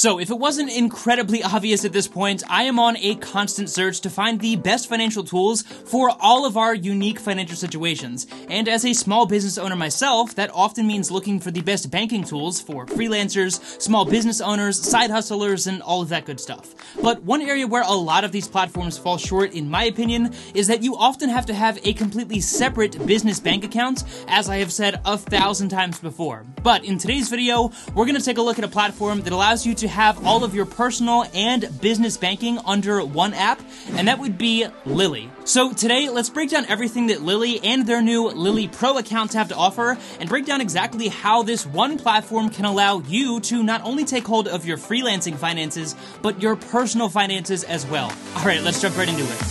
So if it wasn't incredibly obvious at this point, I am on a constant search to find the best financial tools for all of our unique financial situations. And as a small business owner myself, that often means looking for the best banking tools for freelancers, small business owners, side hustlers, and all of that good stuff. But one area where a lot of these platforms fall short, in my opinion, is that you often have to have a completely separate business bank account, as I have said 1,000 times before. But in today's video, we're going to take a look at a platform that allows you to have all of your personal and business banking under one app, and that would be Lili. So today, let's break down everything that Lili and their new Lili Pro accounts have to offer, and break down exactly how this one platform can allow you to not only take hold of your freelancing finances, but your personal finances as well. All right, let's jump right into it.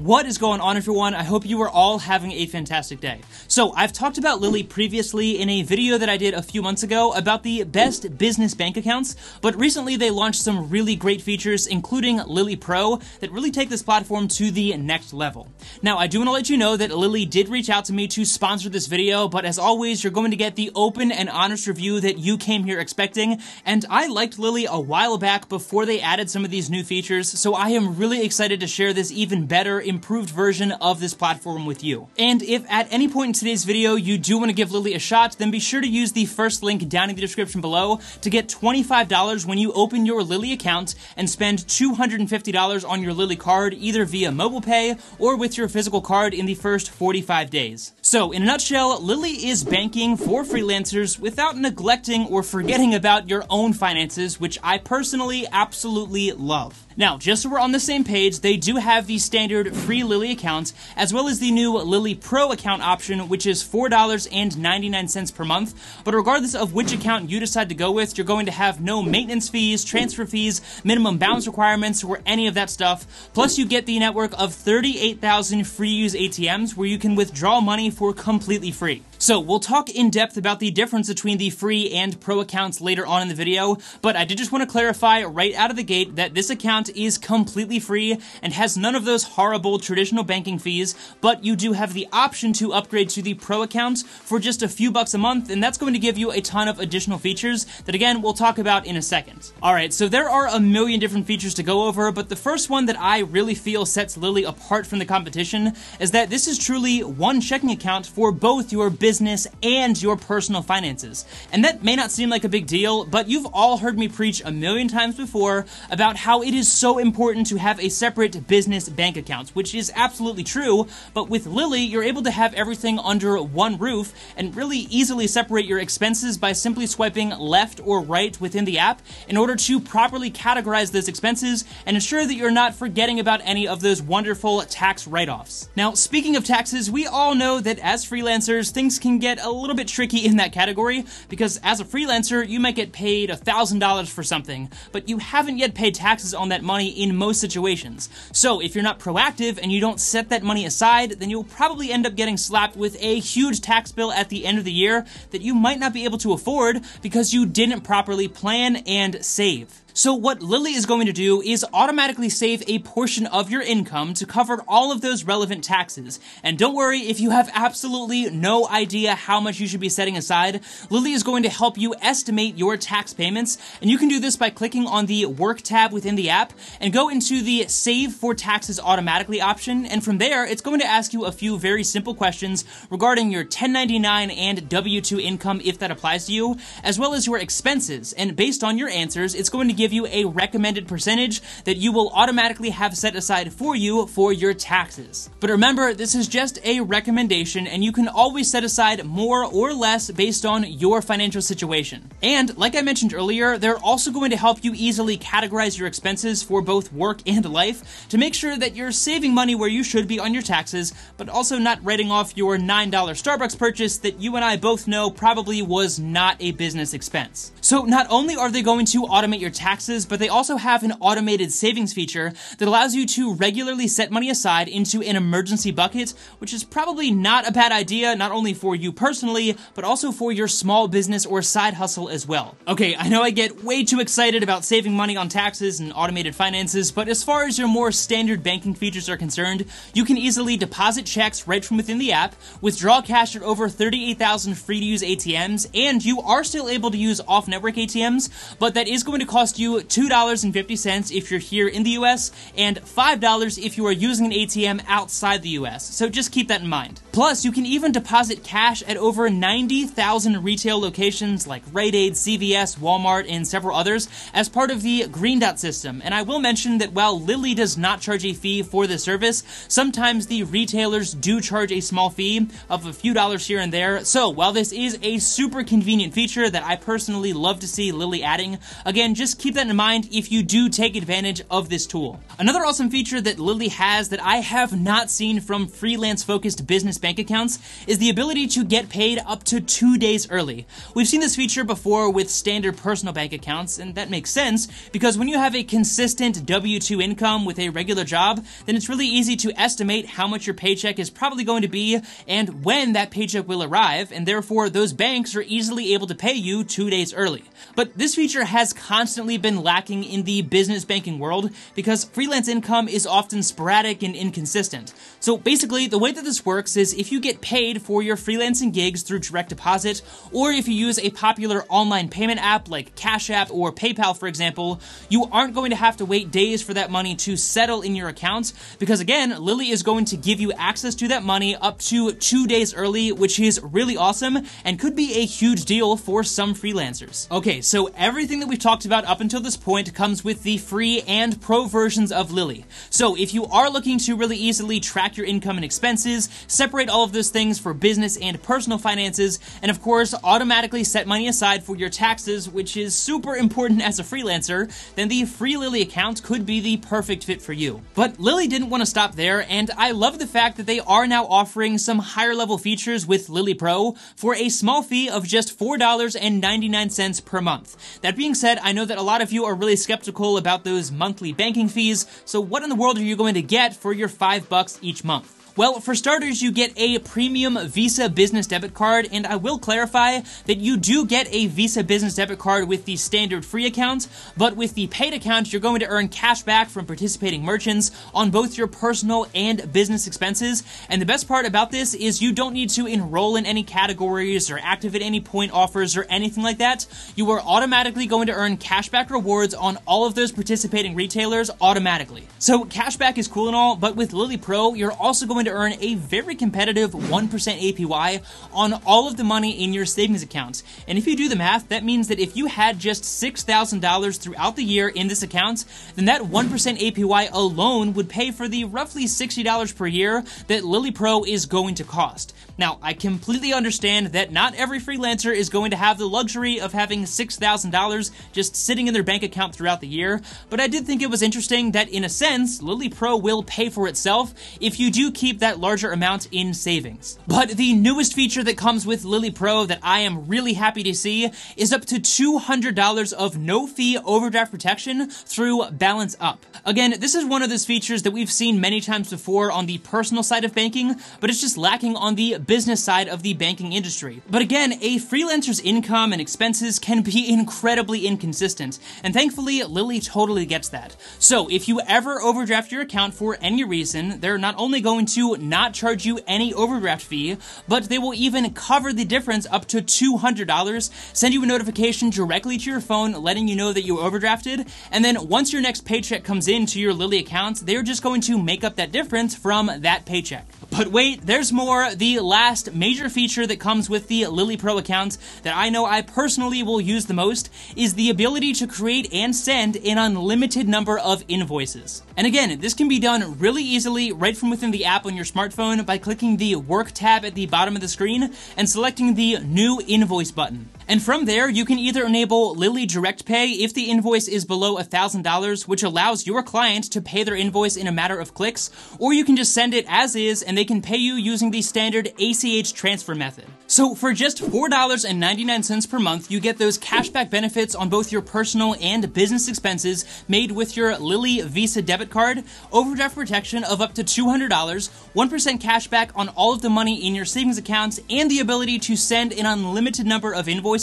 What is going on, everyone? I hope you are all having a fantastic day. So I've talked about Lili previously in a video that I did a few months ago about the best business bank accounts, but recently they launched some really great features, including Lili Pro, that really take this platform to the next level. Now, I do want to let you know that Lili did reach out to me to sponsor this video, but as always, you're going to get the open and honest review that you came here expecting, and I liked Lili a while back before they added some of these new features, so I am really excited to share this even better, improved version of this platform with you. And if at any point in today's video you do want to give Lili a shot, then be sure to use the first link down in the description below to get $25 when you open your Lili account and spend $250 on your Lili card, either via mobile pay or with your physical card in the first 45 days. So in a nutshell, Lili is banking for freelancers without neglecting or forgetting about your own finances, which I personally absolutely love. Now, just so we're on the same page, they do have the standard free Lili account, as well as the new Lili Pro account option, which is $4.99 per month. But regardless of which account you decide to go with, you're going to have no maintenance fees, transfer fees, minimum balance requirements, or any of that stuff. Plus, you get the network of 38,000 free use ATMs where you can withdraw money for completely free. So we'll talk in depth about the difference between the free and pro accounts later on in the video, but I did just want to clarify right out of the gate that this account is completely free and has none of those horrible traditional banking fees, but you do have the option to upgrade to the pro account for just a few bucks a month, and that's going to give you a ton of additional features that, again, we'll talk about in a second. Alright, so there are a million different features to go over, but the first one that I really feel sets Lili apart from the competition is that this is truly one checking account for both your business and your personal finances. And that may not seem like a big deal, but you've all heard me preach a million times before about how it is so important to have a separate business bank account, which is absolutely true, but with Lili, you're able to have everything under one roof and really easily separate your expenses by simply swiping left or right within the app in order to properly categorize those expenses and ensure that you're not forgetting about any of those wonderful tax write-offs. Now, speaking of taxes, we all know that as freelancers, things can get a little bit tricky in that category, because as a freelancer, you might get paid $1,000 for something, but you haven't yet paid taxes on that money in most situations. So if you're not proactive and you don't set that money aside, then you'll probably end up getting slapped with a huge tax bill at the end of the year that you might not be able to afford because you didn't properly plan and save. So what Lili is going to do is automatically save a portion of your income to cover all of those relevant taxes. And don't worry if you have absolutely no idea how much you should be setting aside. Lili is going to help you estimate your tax payments, and you can do this by clicking on the Work tab within the app and go into the Save for Taxes Automatically option. And from there, it's going to ask you a few very simple questions regarding your 1099 and W-2 income, if that applies to you, as well as your expenses. And based on your answers, it's going to give you a recommended percentage that you will automatically have set aside for you for your taxes. But remember, this is just a recommendation, and you can always set aside more or less based on your financial situation. And like I mentioned earlier, they're also going to help you easily categorize your expenses for both work and life to make sure that you're saving money where you should be on your taxes, but also not writing off your $9 Starbucks purchase that you and I both know probably was not a business expense. So not only are they going to automate your taxes, but they also have an automated savings feature that allows you to regularly set money aside into an emergency bucket, which is probably not a bad idea, not only for you personally, but also for your small business or side hustle as well. Okay, I know I get way too excited about saving money on taxes and automated finances, but as far as your more standard banking features are concerned, you can easily deposit checks right from within the app, withdraw cash at over 38,000 free-to-use ATMs, and you are still able to use off-network ATMs, but that is going to cost you $2.50 if you're here in the US, and $5 if you are using an ATM outside the US, so just keep that in mind. Plus, you can even deposit cash at over 90,000 retail locations like Rite Aid, CVS, Walmart, and several others as part of the Green Dot system. And I will mention that while Lili does not charge a fee for this service, sometimes the retailers do charge a small fee of a few dollars here and there. So while this is a super convenient feature that I personally love to see Lili adding, again, just keep that in mind if you do take advantage of this tool. Another awesome feature that Lili has that I have not seen from freelance-focused business bank accounts is the ability to get paid up to 2 days early. We've seen this feature before with standard personal bank accounts, and that makes sense because when you have a consistent W-2 income with a regular job, then it's really easy to estimate how much your paycheck is probably going to be and when that paycheck will arrive, and therefore those banks are easily able to pay you 2 days early. But this feature has constantly been lacking in the business banking world because freelance income is often sporadic and inconsistent. So basically, the way that this works is if you get paid for your freelancing gigs through direct deposit, or if you use a popular online payment app like Cash App or PayPal, for example, you aren't going to have to wait days for that money to settle in your account because, again, Lili is going to give you access to that money up to 2 days early, which is really awesome and could be a huge deal for some freelancers. Okay, so everything that we've talked about up until this point comes with the free and pro versions of Lili. So if you are looking to really easily track your income and expenses, separate all of those things for business and personal finances, and of course, automatically set money aside for your taxes, which is super important as a freelancer, then the free Lili account could be the perfect fit for you. But Lili didn't want to stop there, and I love the fact that they are now offering some higher level features with Lili Pro for a small fee of just $4.99 per month. That being said, I know that a lot of you are really skeptical about those monthly banking fees, so what in the world are you going to get for your $5 each month? Well, for starters, you get a premium Visa business debit card, and I will clarify that you do get a Visa business debit card with the standard free account, but with the paid account, you're going to earn cash back from participating merchants on both your personal and business expenses. And the best part about this is you don't need to enroll in any categories or activate any point offers or anything like that. You are automatically going to earn cashback rewards on all of those participating retailers automatically. So cashback is cool and all, but with Lili Pro, you're also going to earn a very competitive 1% APY on all of the money in your savings account. And if you do the math, that means that if you had just $6,000 throughout the year in this account, then that 1% APY alone would pay for the roughly $60 per year that Lili Pro is going to cost. Now, I completely understand that not every freelancer is going to have the luxury of having $6,000 just sitting in their bank account throughout the year, but I did think it was interesting that in a sense, Lili Pro will pay for itself if you do keep that larger amount in savings. But the newest feature that comes with Lili Pro that I am really happy to see is up to $200 of no-fee overdraft protection through Balance Up. Again, this is one of those features that we've seen many times before on the personal side of banking, but it's just lacking on the business side of the banking industry. But again, a freelancer's income and expenses can be incredibly inconsistent, and thankfully, Lili totally gets that. So if you ever overdraft your account for any reason, they're not only going to not charge you any overdraft fee, but they will even cover the difference up to $200, send you a notification directly to your phone letting you know that you overdrafted, and then once your next paycheck comes in to your Lili account, they're just going to make up that difference from that paycheck. But wait, there's more. The last major feature that comes with the Lili Pro account that I know I personally will use the most is the ability to create and send an unlimited number of invoices. And again, this can be done really easily right from within the app on your smartphone by clicking the Work tab at the bottom of the screen and selecting the New Invoice button. And from there, you can either enable Lili Direct Pay if the invoice is below $1,000, which allows your client to pay their invoice in a matter of clicks, or you can just send it as is and they can pay you using the standard ACH transfer method. So for just $4.99 per month, you get those cashback benefits on both your personal and business expenses made with your Lili Visa debit card, overdraft protection of up to $200, 1% cashback on all of the money in your savings accounts, and the ability to send an unlimited number of invoices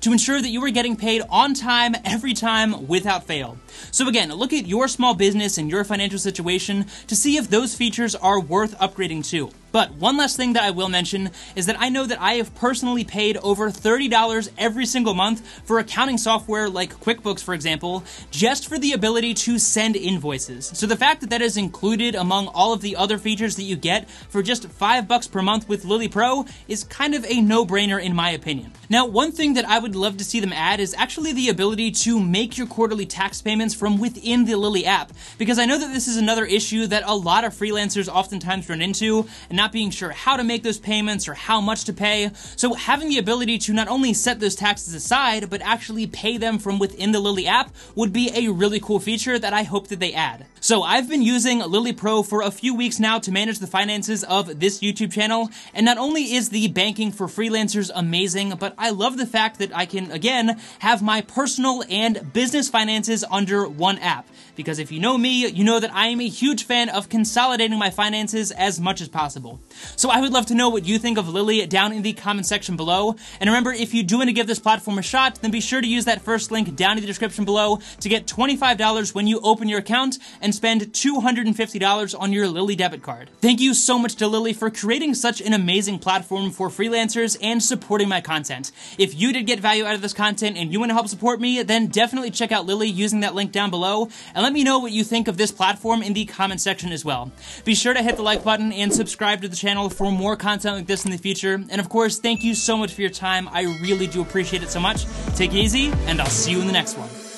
to ensure that you are getting paid on time, every time, without fail. So again, look at your small business and your financial situation to see if those features are worth upgrading to. But one last thing that I will mention is that I know that I have personally paid over $30 every single month for accounting software like QuickBooks, for example, just for the ability to send invoices. So the fact that that is included among all of the other features that you get for just $5 per month with Lili Pro is kind of a no-brainer in my opinion. Now, one thing that I would love to see them add is actually the ability to make your quarterly tax payments from within the Lili app, because I know that this is another issue that a lot of freelancers oftentimes run into, and not being sure how to make those payments or how much to pay. So having the ability to not only set those taxes aside, but actually pay them from within the Lili app would be a really cool feature that I hope that they add. So I've been using Lili Pro for a few weeks now to manage the finances of this YouTube channel. And not only is the banking for freelancers amazing, but I love the fact that I can, again, have my personal and business finances under one app. Because if you know me, you know that I am a huge fan of consolidating my finances as much as possible. So I would love to know what you think of Lili down in the comment section below. And remember, if you do want to give this platform a shot, then be sure to use that first link down in the description below to get $25 when you open your account and spend $250 on your Lili debit card. Thank you so much to Lili for creating such an amazing platform for freelancers and supporting my content. If you did get value out of this content and you want to help support me, then definitely check out Lili using that link down below and let me know what you think of this platform in the comment section as well. Be sure to hit the like button and subscribe to the channel for more content like this in the future. And of course, thank you so much for your time. I really do appreciate it so much. Take it easy, and I'll see you in the next one.